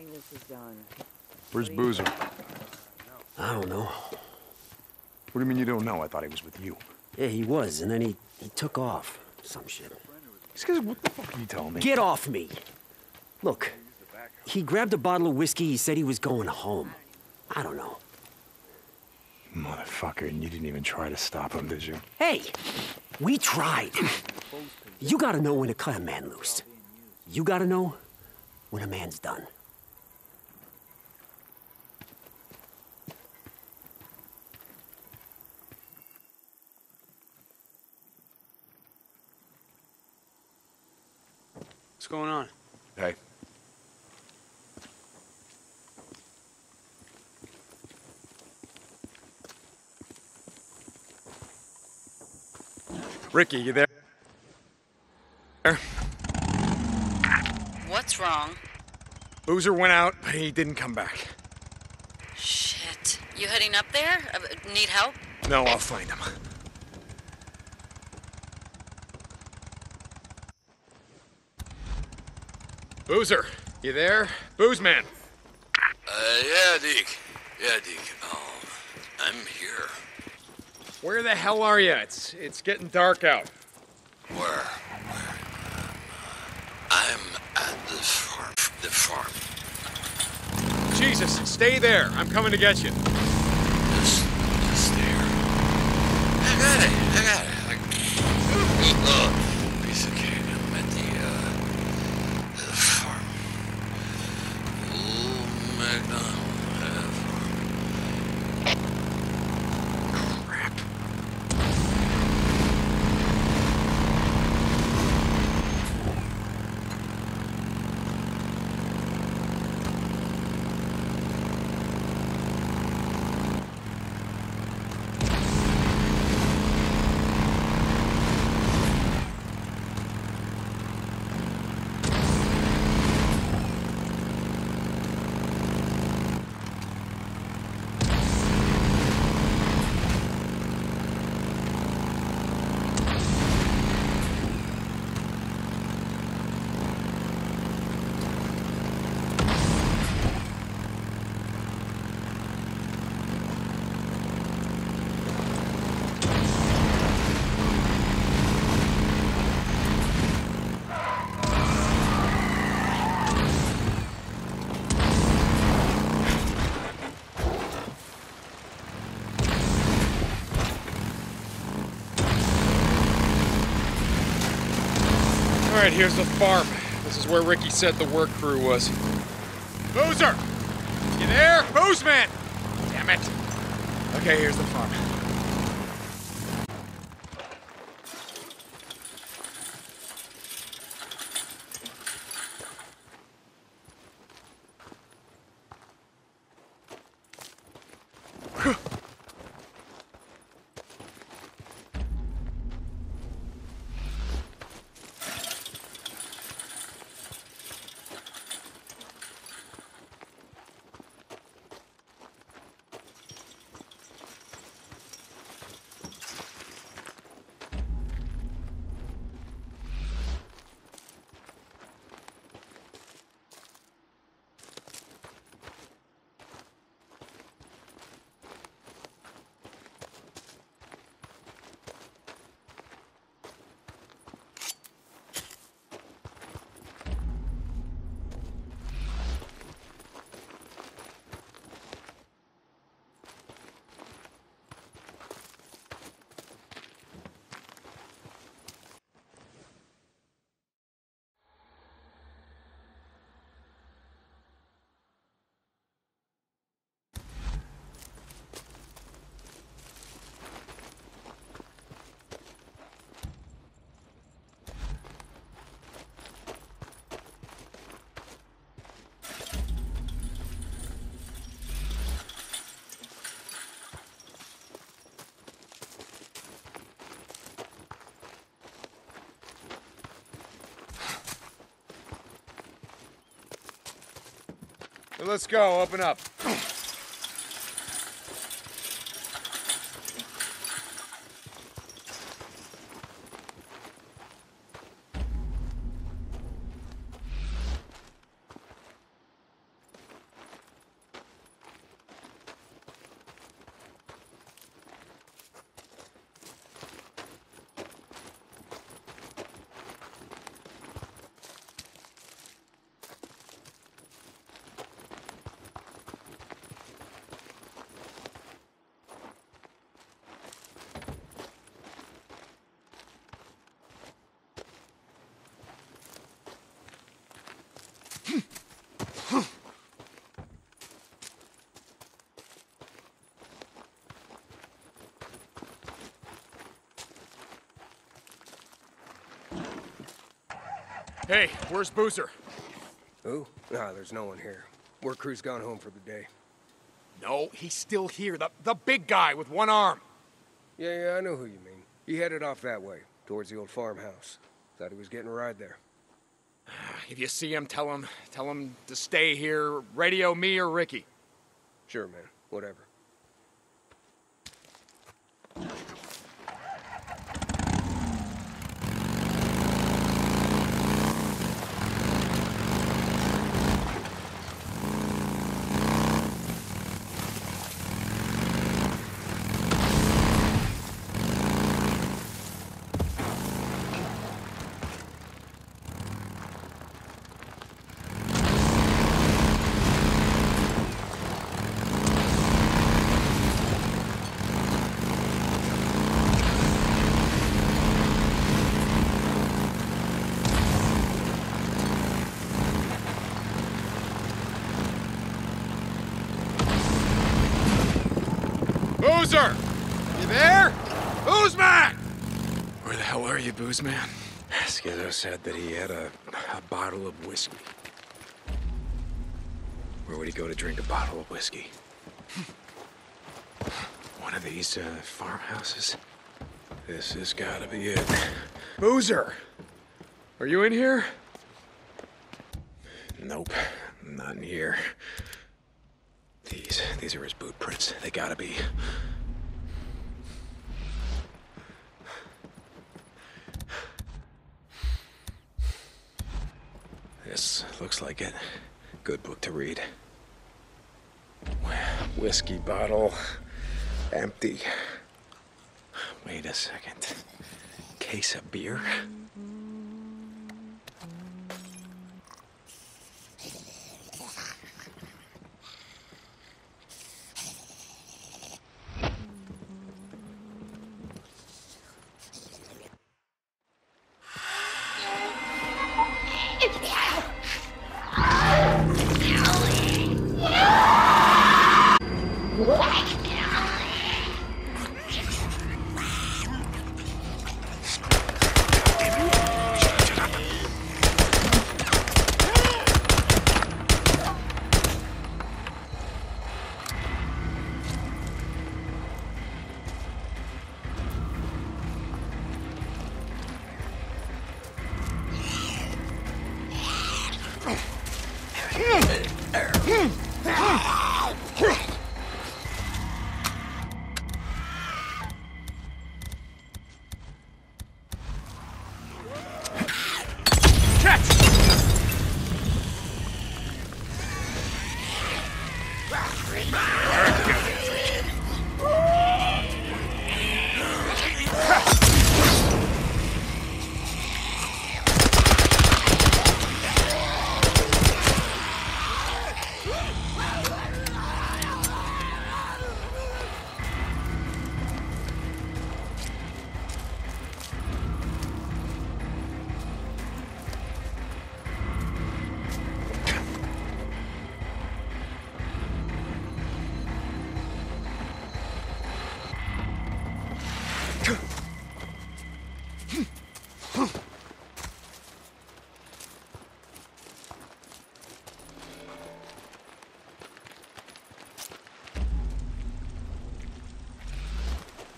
English is done. Where's Bozzer? I don't know. What do you mean you don't know? I thought he was with you. Yeah, he was, and then he took off. Some shit. What the fuck are you telling me? Get off me! Look, he grabbed a bottle of whiskey, he said he was going home. I don't know. Motherfucker, and you didn't even try to stop him, did you? Hey! We tried! You gotta know when to cut a man loose. You gotta know when a man's done. What's going on? Hey. Ricky, you there? What's wrong? Bozzer went out, but he didn't come back. Shit. You heading up there? Need help? No, I'll find him. Bozzer, you there? Boozman. Yeah, Deke. Yeah, Deke. I'm here. Where the hell are you? It's getting dark out. Where? I'm at the farm. Jesus, stay there. I'm coming to get you. Just there. I got it. I got it. Piece of cake. I'm at the farm. Oh my God. Alright, here's the farm. This is where Ricky said the work crew was. Bozzer! You there? Boozman! Damn it. Okay, here's the farm. Let's go, open up. Hey, where's Bozzer? Who? Nah, there's no one here. Work crew's gone home for the day. No, he's still here. The big guy with one arm. Yeah, I know who you mean. He headed off that way, towards the old farmhouse. Thought he was getting a ride there. If you see him, tell him to stay here. Radio me or Ricky. Sure, man. Whatever. Bozzer! You there? Boozman! Where the hell are you, Boozman? Schizo said that he had a bottle of whiskey. Where would he go to drink a bottle of whiskey? One of these farmhouses? This has gotta be it. Bozzer! Are you in here? Nope, not in here. These are his boot prints. They gotta be. This looks like it. Good book to read. Whiskey bottle. Empty. Wait a second. Case of beer?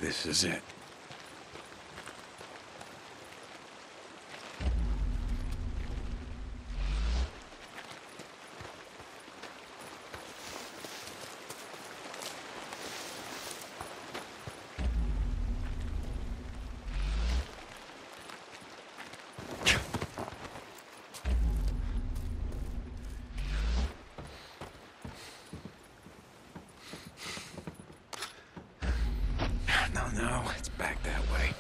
This is it. No, it's back that way.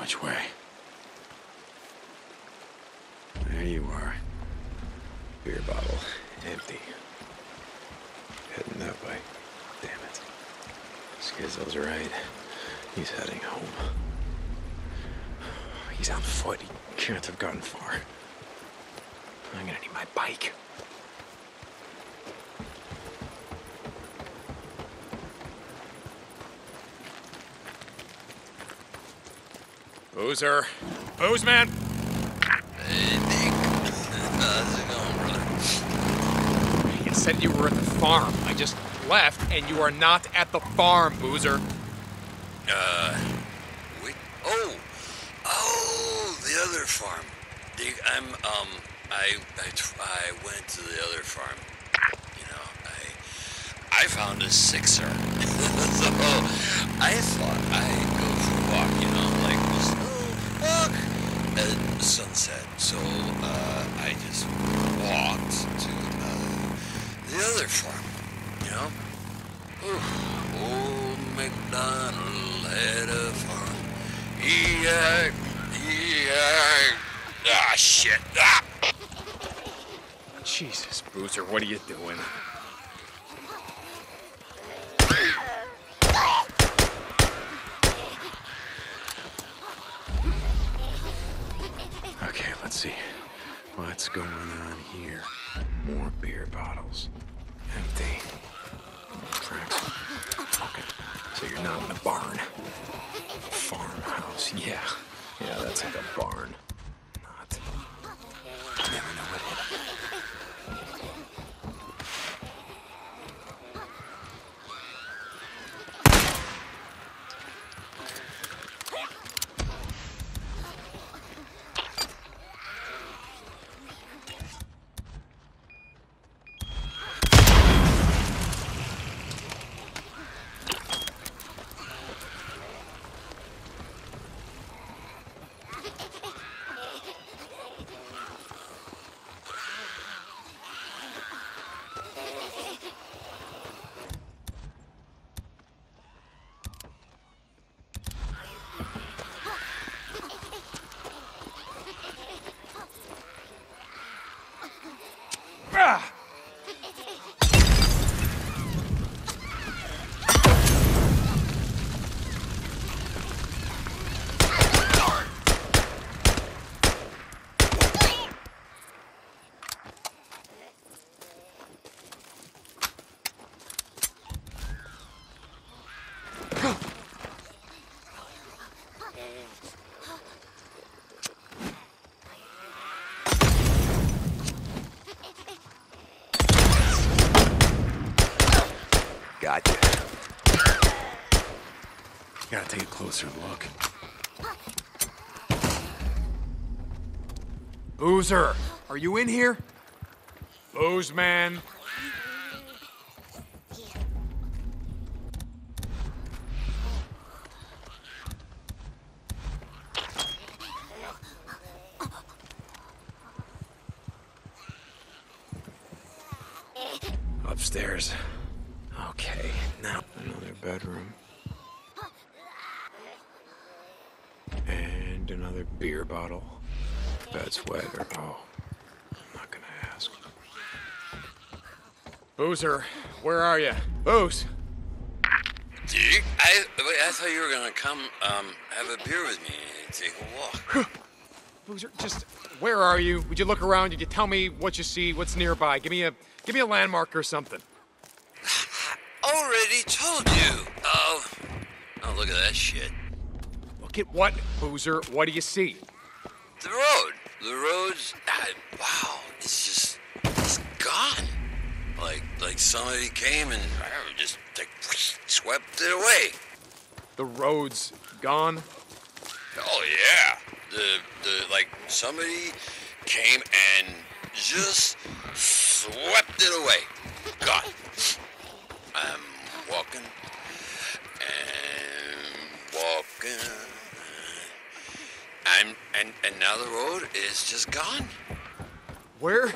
Which way? There you are. Beer bottle, empty. Heading that way. Damn it. Schizo's right. He's heading home. He's on foot. He can't have gotten far. I'm gonna need my bike. Bozzer. Bozeman! Hey, Nick. How's it going, brother? It said you were at the farm. I just left, and you are not at the farm, Bozzer. Wait. Oh, the other farm. I went to the other farm. You know, I found a sixer. So I thought I'd go for a walk, you know, like just walk at sunset. So I just walked to the other farm, you know. Ooh, old MacDonald had a farm. Ah, shit. Ah. Jesus, Bozzer, what are you doing? Okay, let's see. What's going on here? More beer bottles. Empty. Tracks. Okay, so you're not in the barn. Farmhouse, yeah. Yeah, that's like a barn. Not. Never know what happened. Gotta take a closer look. Bozzer, are you in here? Bozeman. Upstairs. Okay, now another bedroom. And another beer bottle. That's weather. Oh, I'm not gonna ask. Bozzer, where are you? Boz! Dick, I thought you were gonna come have a beer with me and take a walk. Bozzer, just where are you? Would you look around? Would you tell me what you see? What's nearby? Give me a landmark or something. Already told you. Oh, look at that shit. Look at what, Bozzer? What do you see? The road. The road's wow. It's gone. Like somebody came and just swept it away. The road's gone. Oh yeah. The like somebody came and just swept it away. Gone. I'm walking and walking. And now the road is just gone. Where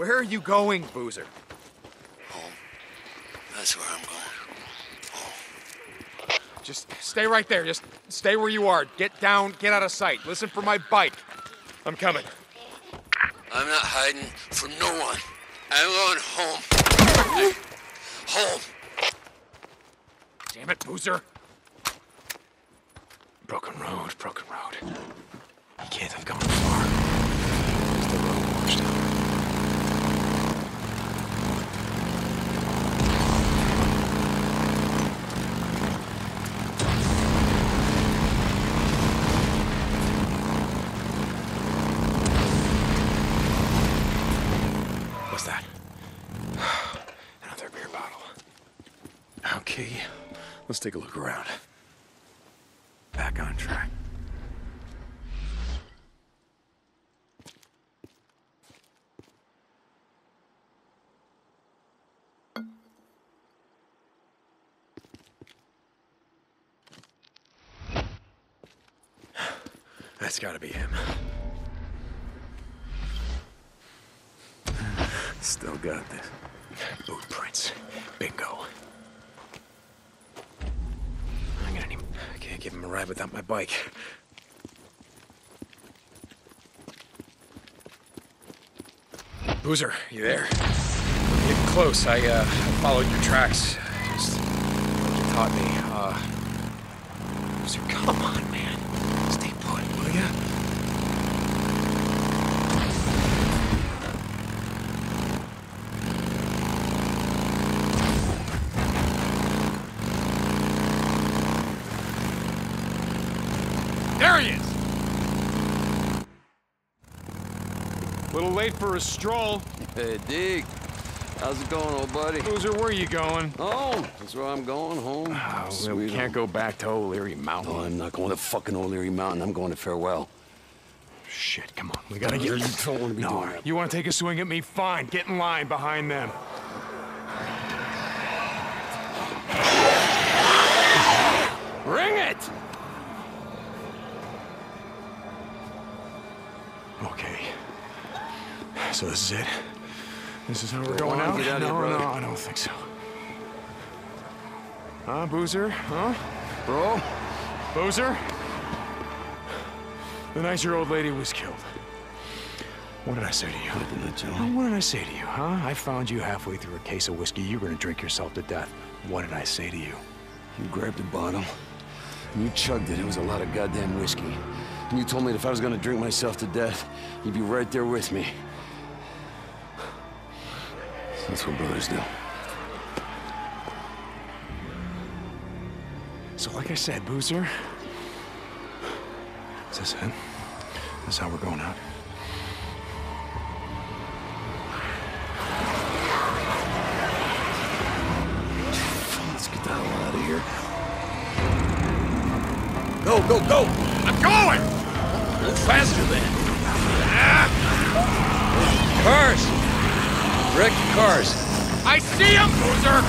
are you going, Bozzer? Home. That's where I'm going. Home. Just stay right there. Just stay where you are. Get down. Get out of sight. Listen for my bike. I'm coming. I'm not hiding from no one. I'm going home. Home. Damn it, Bozzer. Broken road. Let's take a look around. Back on track. That's gotta be him. Still got this. Boot prints. Bingo. I'm gonna need... I can't give him a ride without my bike. Bozzer, you there? Getting close. I followed your tracks. Just what you taught me. Bozzer, come on, man. Stay put, will ya? There he is! Little late for a stroll. Hey, Dig. How's it going, old buddy? Bozzer, where are you going? Home. That's where I'm going, home. Oh, we can't go back to O'Leary Mountain. No, I'm not going to fucking O'Leary Mountain. I'm going to Farewell. Shit, come on. We gotta get... You don't want to be doing that. You want to take a swing at me? Fine. Get in line behind them. Ring it! Okay. So this is it? This is how we're going out? No, I don't think so. Huh, Bozzer? Huh? Bro? Bozzer? The 9-year-old lady was killed. What did I say to you? What did I tell you? What did I say to you, huh? I found you halfway through a case of whiskey. You were gonna drink yourself to death. What did I say to you? You grabbed a bottle, and you chugged it. It was a lot of goddamn whiskey. And you told me that if I was gonna drink myself to death, you'd be right there with me. That's what brothers do. So like I said, Bozzer, is this it? This is how we're going out? Let's get the hell out of here. Go, go, go! I'm going! A little faster then. Cars! Wrecked cars. I see him, Bozzer!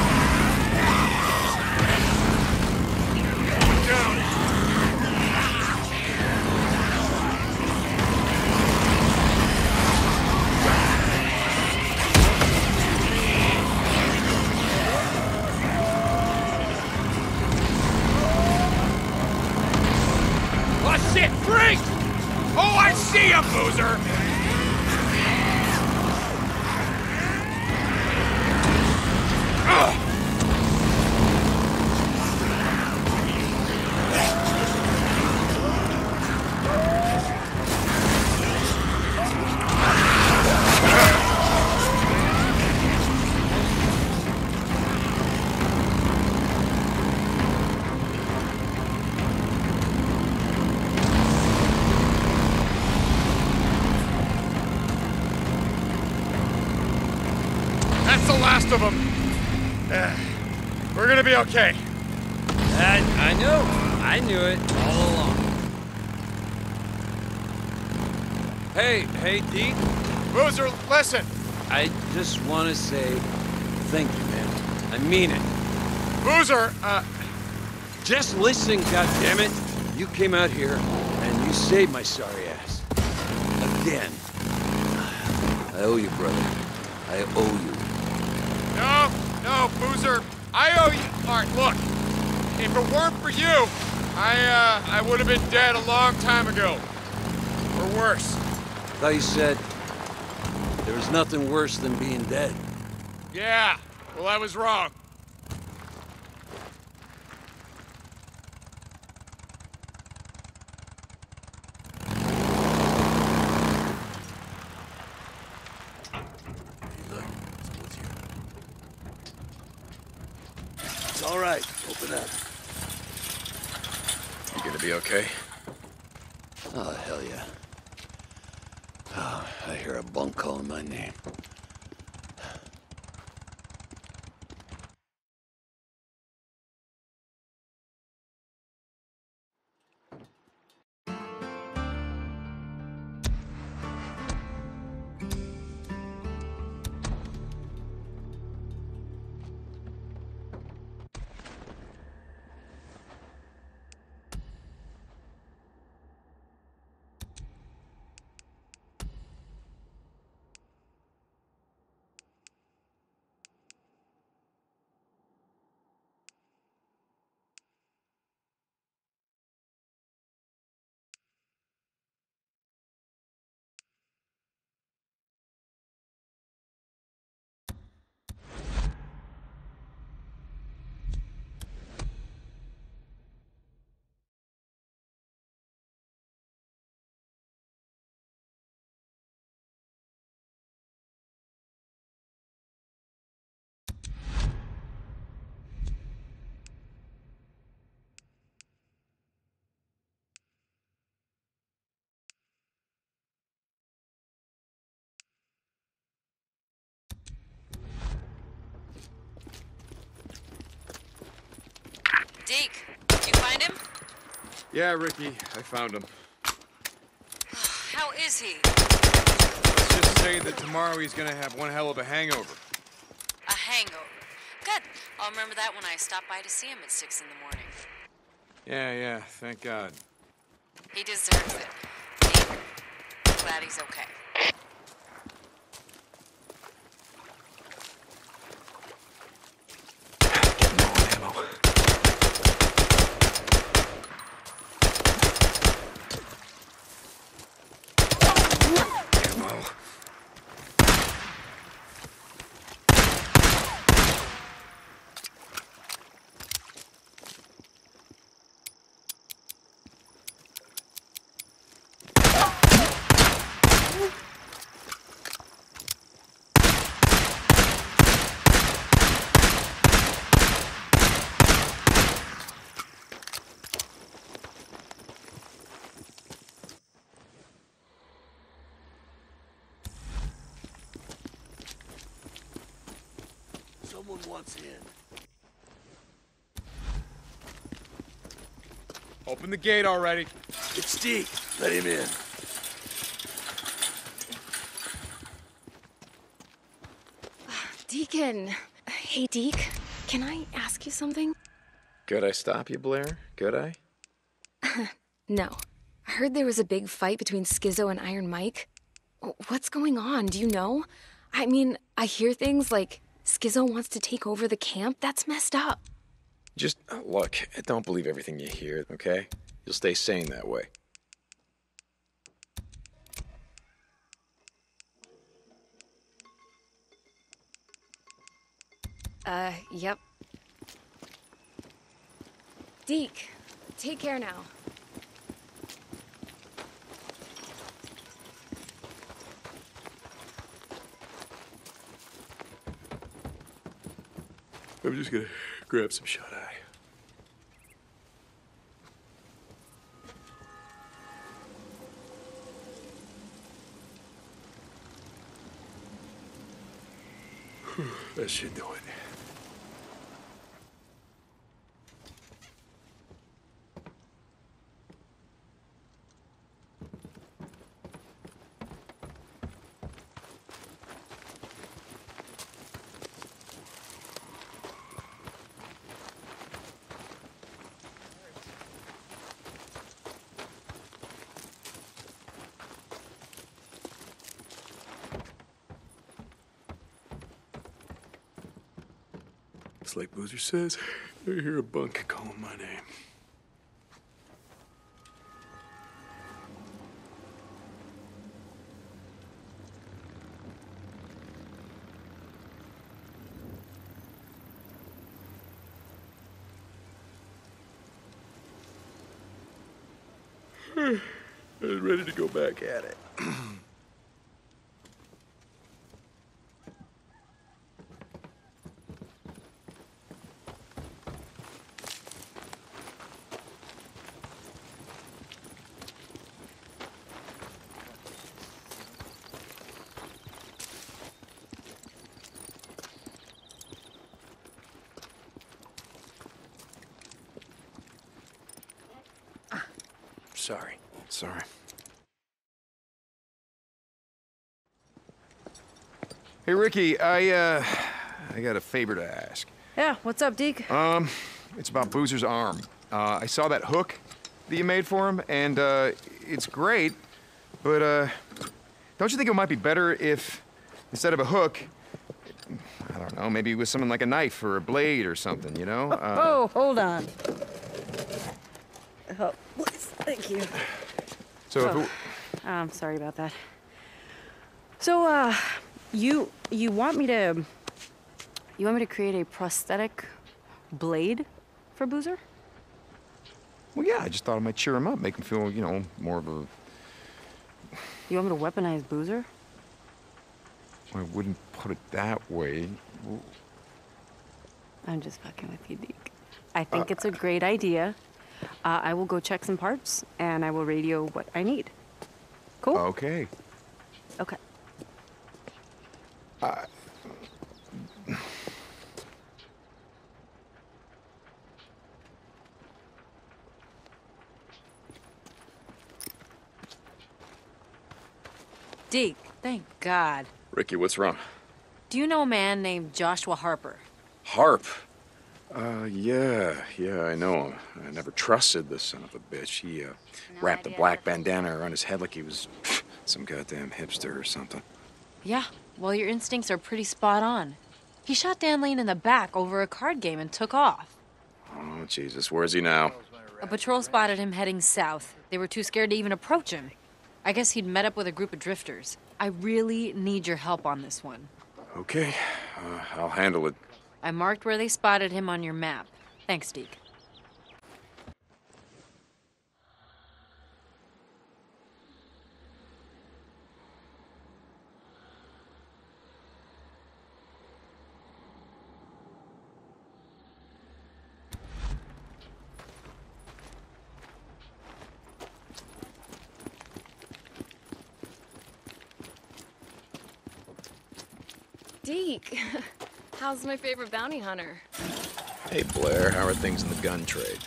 Oh shit, freak! Oh, I see him, Bozzer! Of them. We're gonna be okay. I know. I knew it all along. Hey, Deke. Bozzer, listen. I just want to say thank you, man. I mean it. Bozzer, just listen, goddammit. You came out here and you saved my sorry ass. Again. I owe you, brother. I owe you. No, Bozzer, I owe you. All right, look, if it weren't for you, I would have been dead a long time ago, or worse. I thought you said there was nothing worse than being dead. Yeah, well, I was wrong. All right, open up. You gonna be okay? Oh, hell yeah. Oh, I hear a bunk calling my name. Yeah, Ricky, I found him. How is he? Let's just say that tomorrow he's gonna have one hell of a hangover. A hangover? Good. I'll remember that when I stop by to see him at 6 in the morning. Yeah, thank God. He deserves it. Deacon, glad he's okay. Someone wants in. Open the gate already. It's Deke. Let him in. Deacon. Hey, Deke. Can I ask you something? Could I stop you, Blair? Could I? No. I heard there was a big fight between Schizo and Iron Mike. What's going on? Do you know? I mean, I hear things like... Schizo wants to take over the camp? That's messed up. Just, look, don't believe everything you hear, okay? You'll stay sane that way. Yep. Deke, take care now. I'm just gonna grab some shut-eye. That should do it. Like Bozzer says, I hear a bunk calling my name. I was ready to go back at it. Sorry. Sorry. Hey, Ricky, I got a favor to ask. Yeah, what's up, Deke? It's about Boozer's arm. I saw that hook that you made for him, and, it's great, but, don't you think it might be better if, instead of a hook, I don't know, maybe with something like a knife or a blade or something, you know? Oh, hold on. Oh. Thank you. I'm sorry about that. So, you want me to... You want me to create a prosthetic blade for Bozzer? Well, yeah, I just thought I might cheer him up, make him feel, you know, more of a... You want me to weaponize Bozzer? I wouldn't put it that way. I'm just fucking with you, Deke. I think it's a great idea. I will go check some parts, and I will radio what I need. Cool? Okay. Okay. Deke, thank God. Ricky, what's wrong? Do you know a man named Joshua Harper? Harp? Yeah, I know him. I never trusted the son of a bitch. He wrapped a black bandana around his head like he was some goddamn hipster or something. Yeah, well, your instincts are pretty spot on. He shot Dan Lane in the back over a card game and took off. Oh, Jesus, where's he now? A patrol spotted him heading south. They were too scared to even approach him. I guess he'd met up with a group of drifters. I really need your help on this one. Okay, I'll handle it. I marked where they spotted him on your map. Thanks, Deke. Deke, how's my favorite bounty hunter? Hey, Blair, how are things in the gun trade?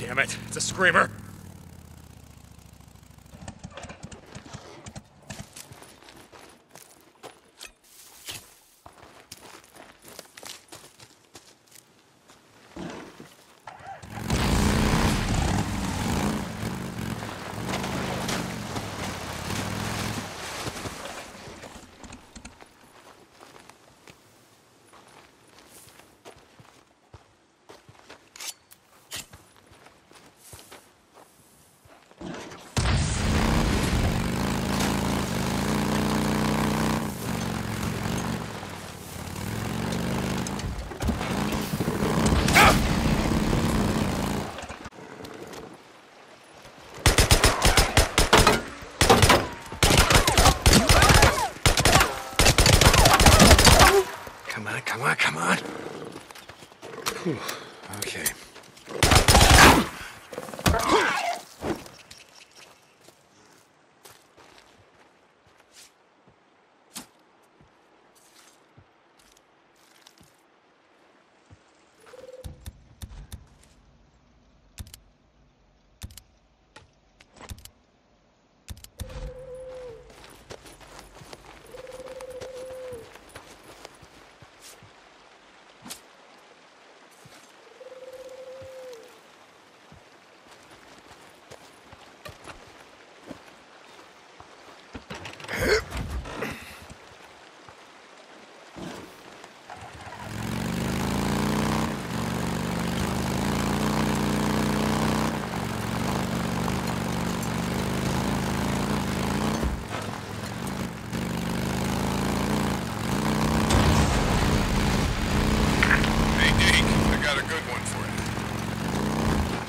Damn it, it's a screamer. Come on. Whew. Okay.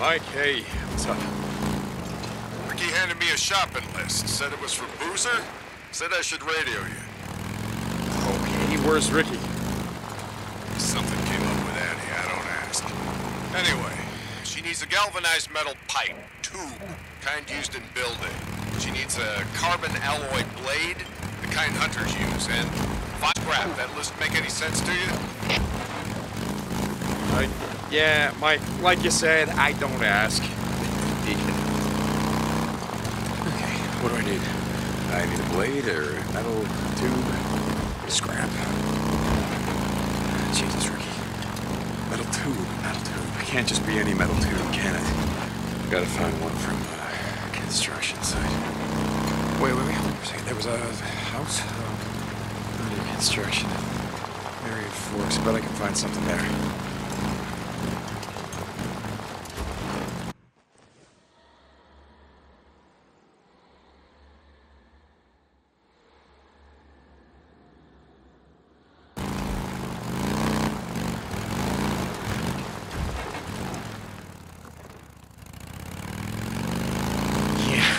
Mike, hey, what's up? Ricky handed me a shopping list. Said it was for Bozzer. Said I should radio you. Okay, where's Ricky? Something came up with Annie, I don't ask. Anyway, she needs a galvanized metal pipe, tube, kind used in building. She needs a carbon alloy blade, the kind hunters use, and crap, that list make any sense to you? Yeah, Mike, like you said, I don't ask. Deacon. Okay, what do I need? I need a blade or a metal tube or scrap. Jesus, Ricky. Metal tube. It can't just be any metal tube, can it? Gotta find one from a construction site. Wait a second. There was a house? Under construction. Area 4, so I bet I can find something there.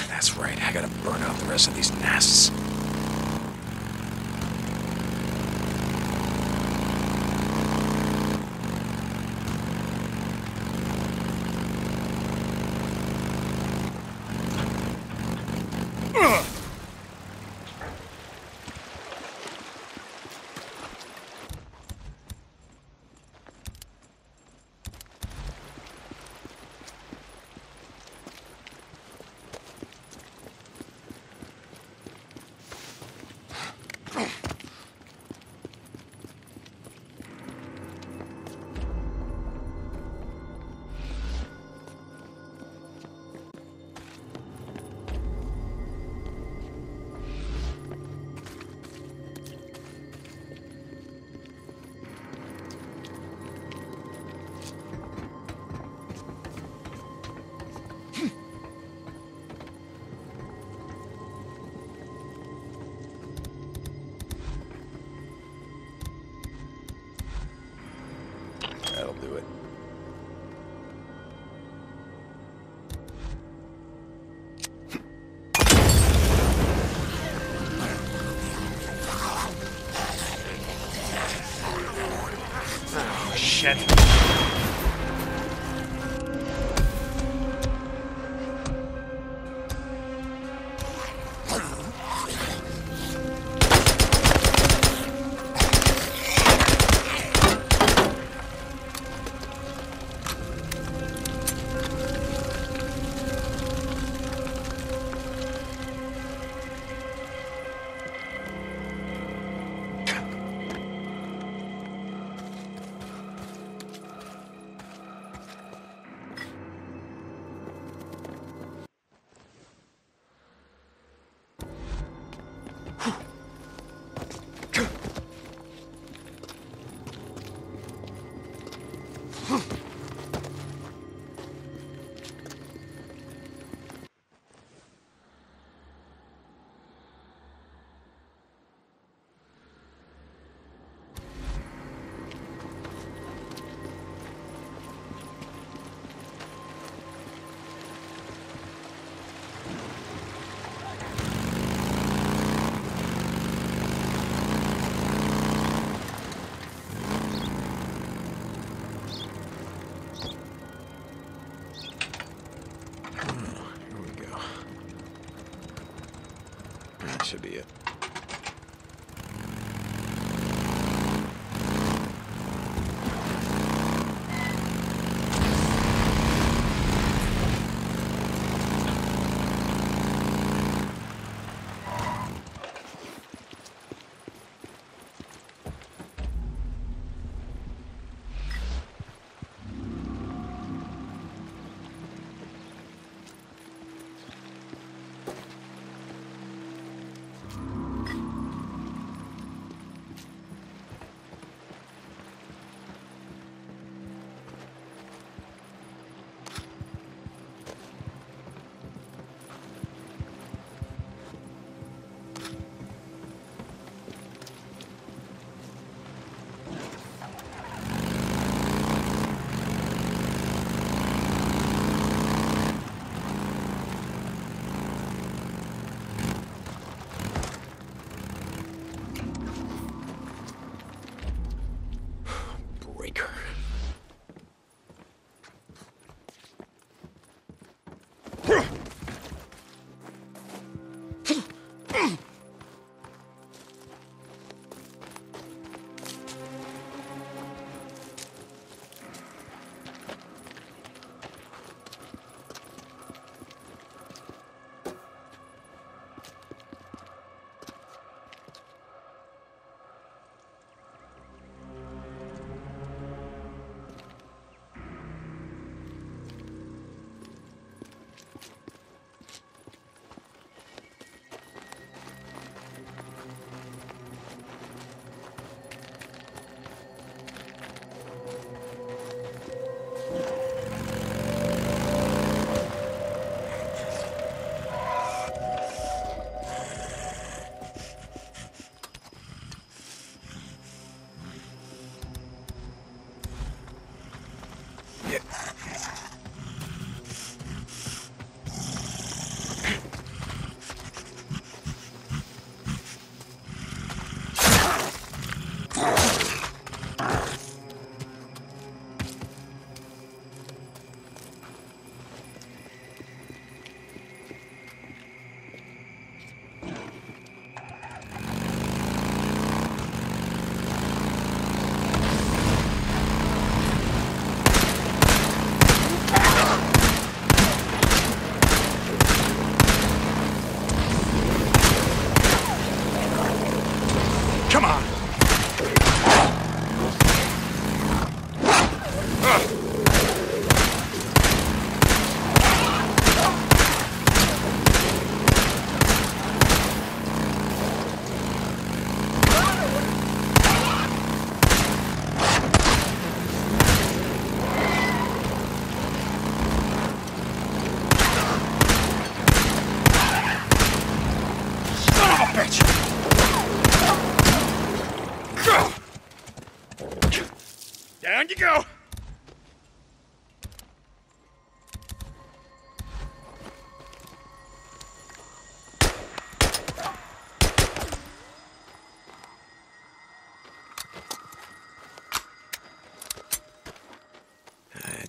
That's right, I gotta burn out the rest of these nests. should be it.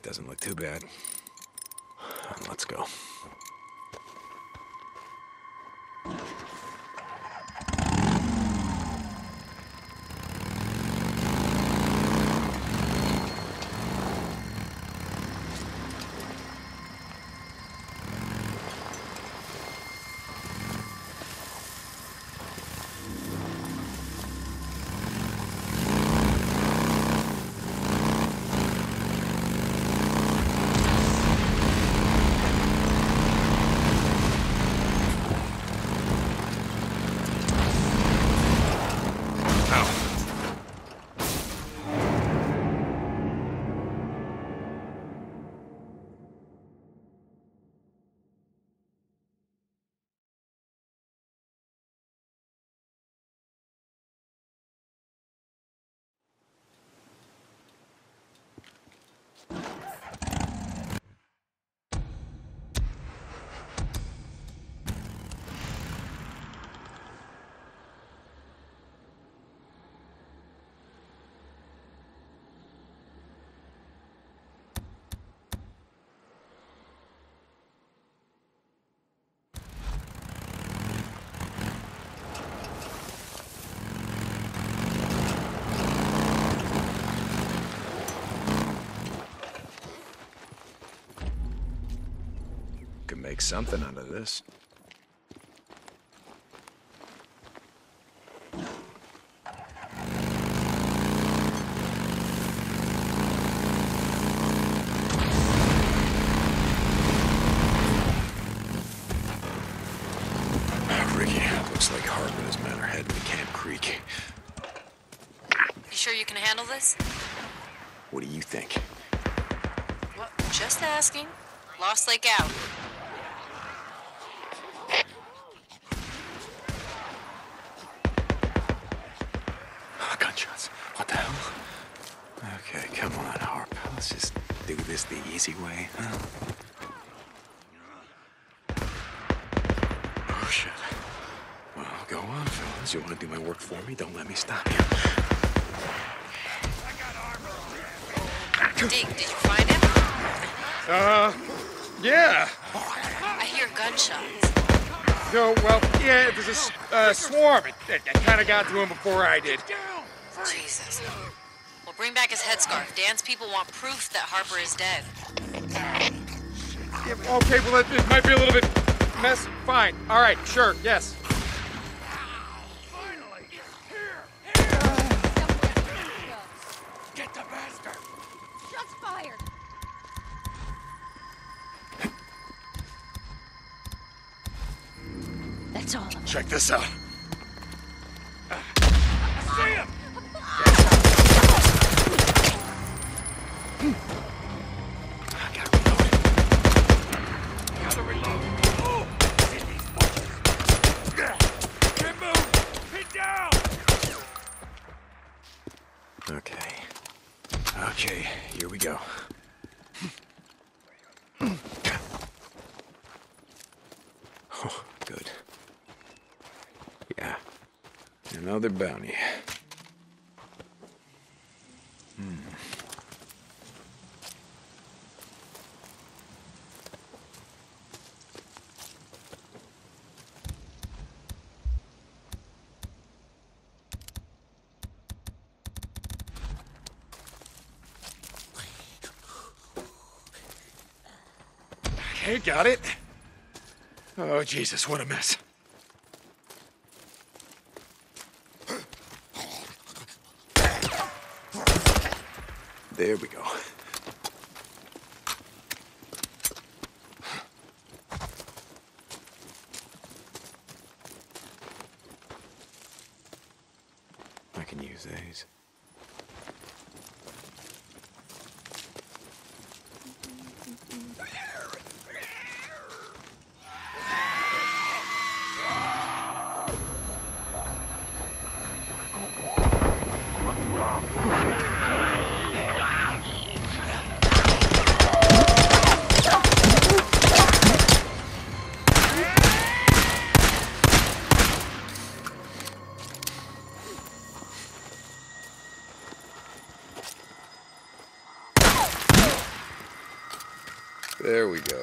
Doesn't look too bad. Let's go. can make something out of this. What do you think? Well, just asking. Lost Lake out. Gunshots. What the hell? Okay, come on, Harp. Let's just do this the easy way, huh? Oh, shit. Well, go on, fellas. You want to do my work for me? Don't let me stop you. Deke, did you find him? Yeah. I hear gunshots. No, well, yeah, it was a swarm. It kind of got to him before I did. Jesus. Well, bring back his headscarf. Dan's people want proof that Harper is dead. Yeah, okay, well, it might be a little bit messy. Fine. All right, sure, yes. Check this out. I see him! I gotta reload. Oh! Hit these bullets. Can't move! Hit down! Okay. Okay, here we go. Oh, good. Yeah, another bounty. Okay, got it. Oh, Jesus, what a mess. There we go. I can use these. There we go.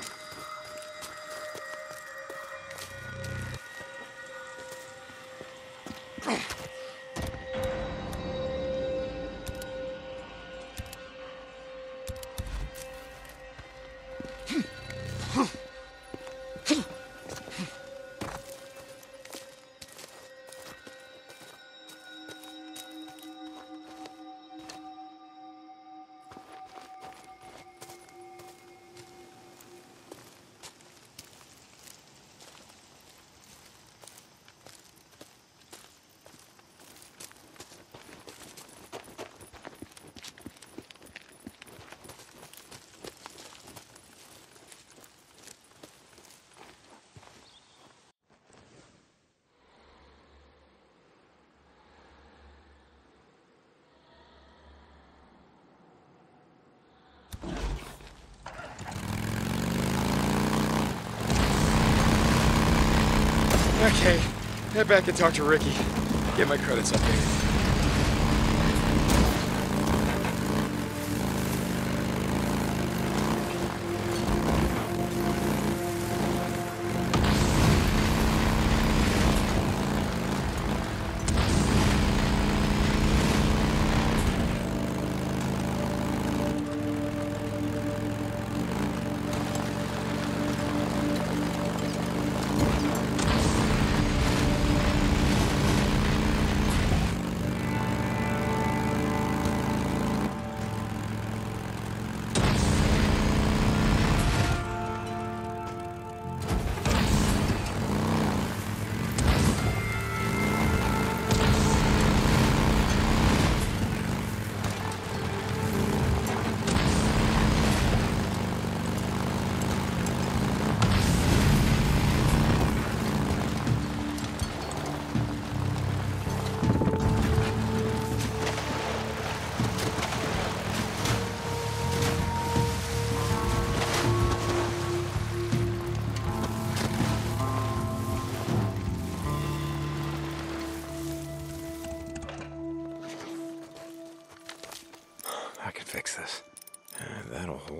Okay, head back and talk to Ricky. Get my credits updated.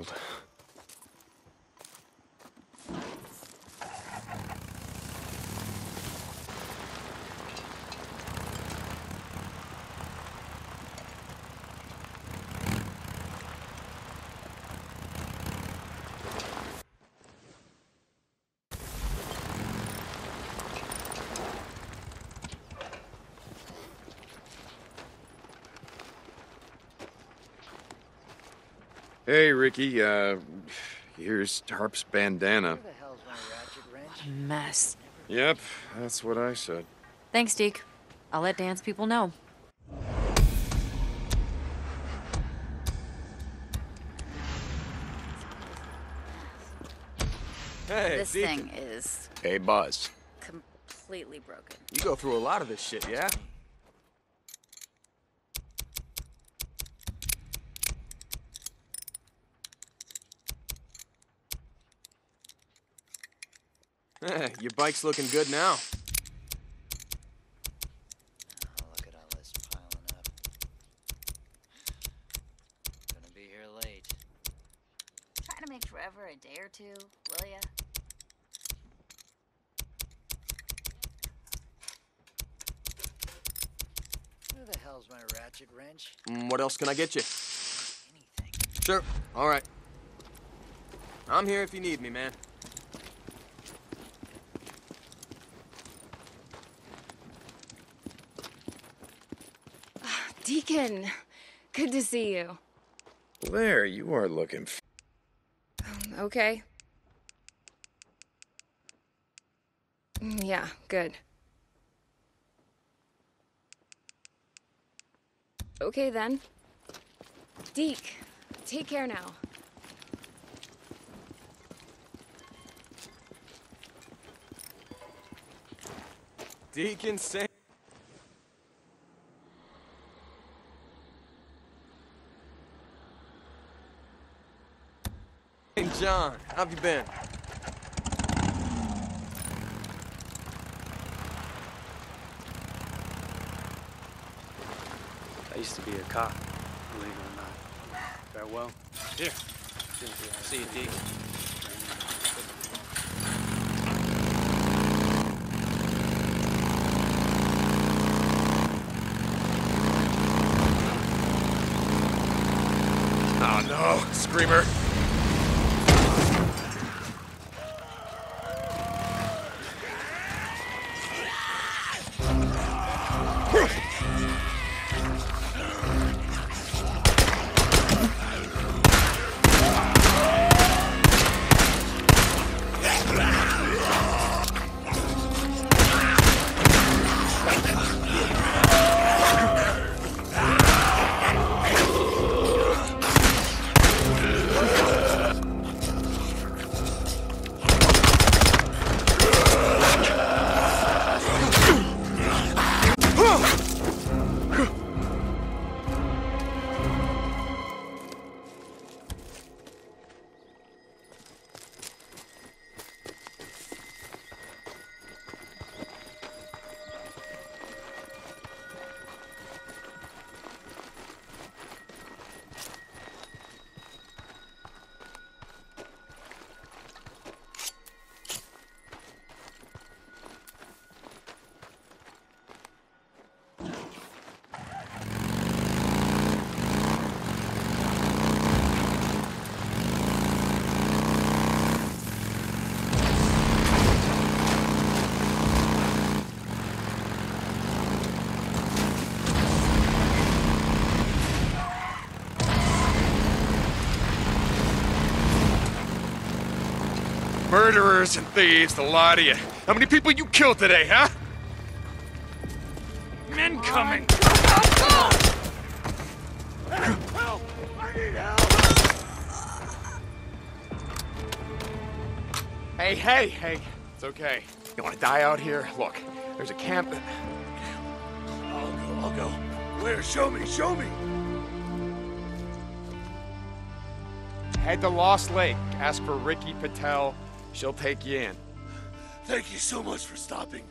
cold. Hey, Ricky, here's Harp's bandana. What a mess. Yep, that's what I said. Thanks, Deke. I'll let Dan's people know. Hey, this Deke. Thing is... Hey, Buzz. Completely broken. You go through a lot of this shit, yeah? Hey, your bike's looking good now. Oh, look at all this piling up. Gonna be here late. Try to make forever a day or two, will ya? Where the hell's my ratchet wrench? What else can I get you? Anything. Sure. All right. I'm here if you need me, man. Deacon, good to see you. Blair, you are looking f okay. Yeah, good. Okay then. Deke, take care now. Deacon St. John, how have you been? I used to be a cop, believe it or not. Farewell. Here. See you, Deke. Oh no, Screamer. Murderers and thieves, the lot of you. How many people you killed today, huh? Men coming! Help! I need help! Hey, hey, hey. It's okay. You wanna die out here? Look, there's a camp that... I'll go. Where? Show me! Head to Lost Lake. Ask for Ricky Patel. She'll take you in. Thank you so much for stopping.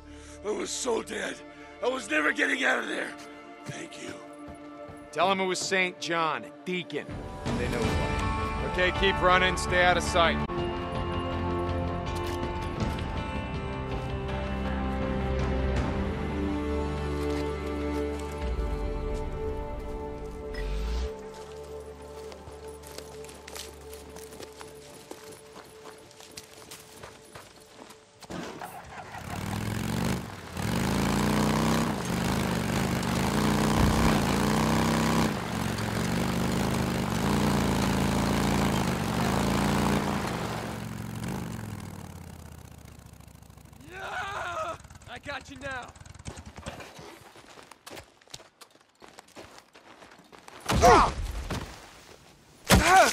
I was so dead. I was never getting out of there. Thank you. Tell him it was St. John, Deacon. They know why. Okay? Okay, keep running, stay out of sight. Got you now. Ah! Ah!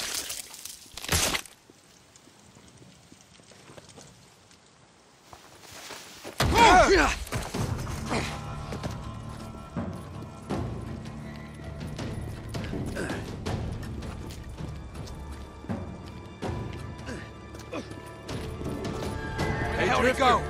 Ah! Ah! Hey, how did it go?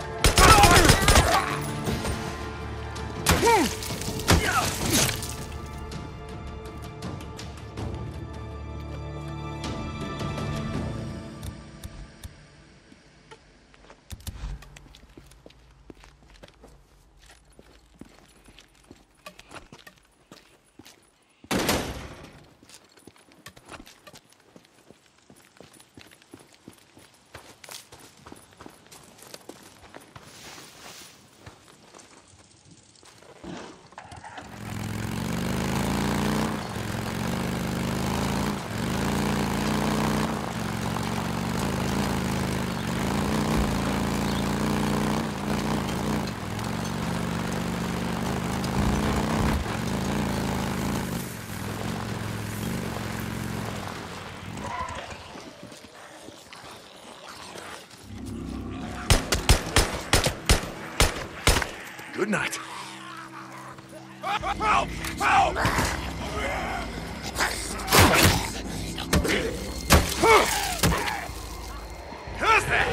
Good night. Help! Help! Who's that?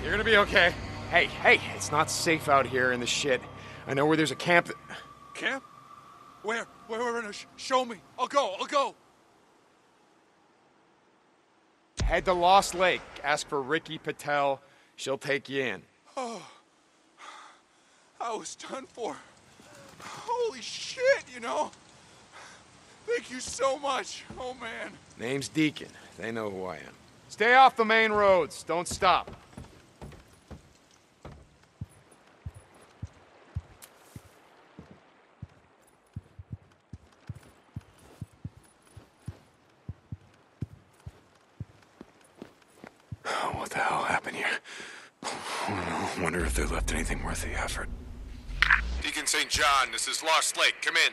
You're gonna be okay. Hey, it's not safe out here in the shit. I know where there's a camp that... Camp? Where? Where? No, show me. I'll go. Head to Lost Lake. Ask for Ricky Patel. She'll take you in. Oh. I was done for. Holy shit, you know. Thank you so much. Oh, man. Name's Deacon. They know who I am. Stay off the main roads. Don't stop. What the hell happened here? I don't know. Wonder if they left anything worth the effort. Deacon St. John, this is Lost Lake. Come in.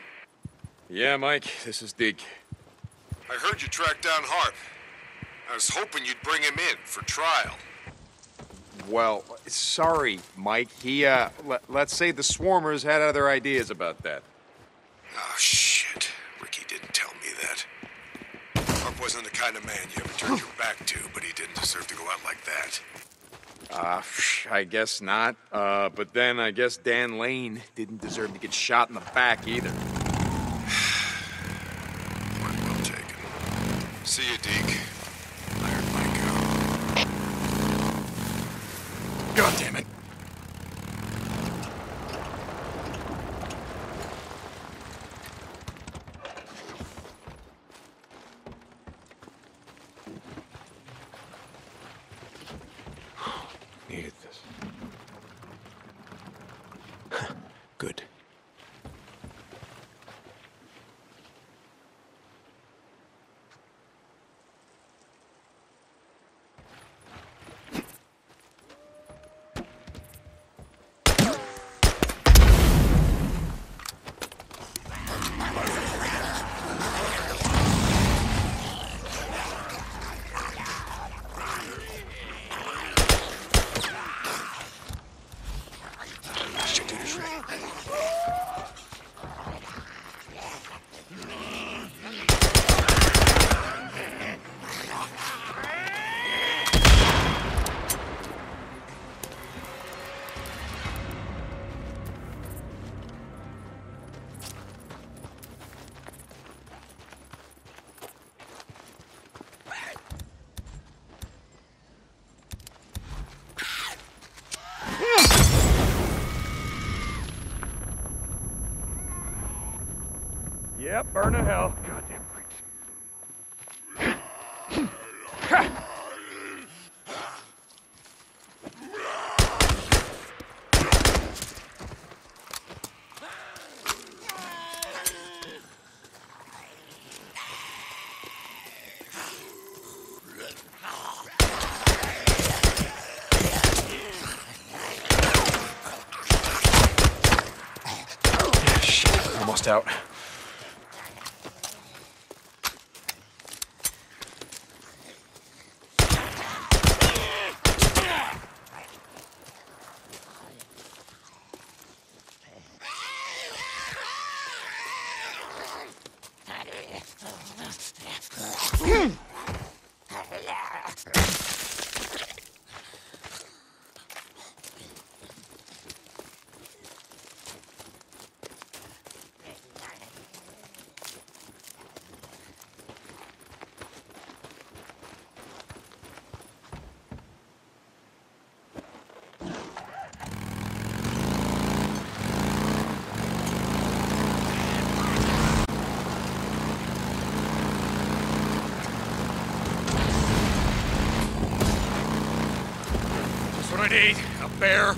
Yeah, Mike, this is Deke. I heard you tracked down Harp. I was hoping you'd bring him in for trial. Well, sorry, Mike. He, let's say the Swarmers had other ideas about that. Oh, shit. Ricky didn't tell me that. Wasn't the kind of man you ever turned your back to, but he didn't deserve to go out like that. I guess not. But then I guess Dan Lane didn't deserve to get shot in the back either. Point well taken. See you, Deke. I heard my go. God damn it. Needed this. Good. Dude is ready. Yep, burn to hell. Goddamn creature. Out. Bear.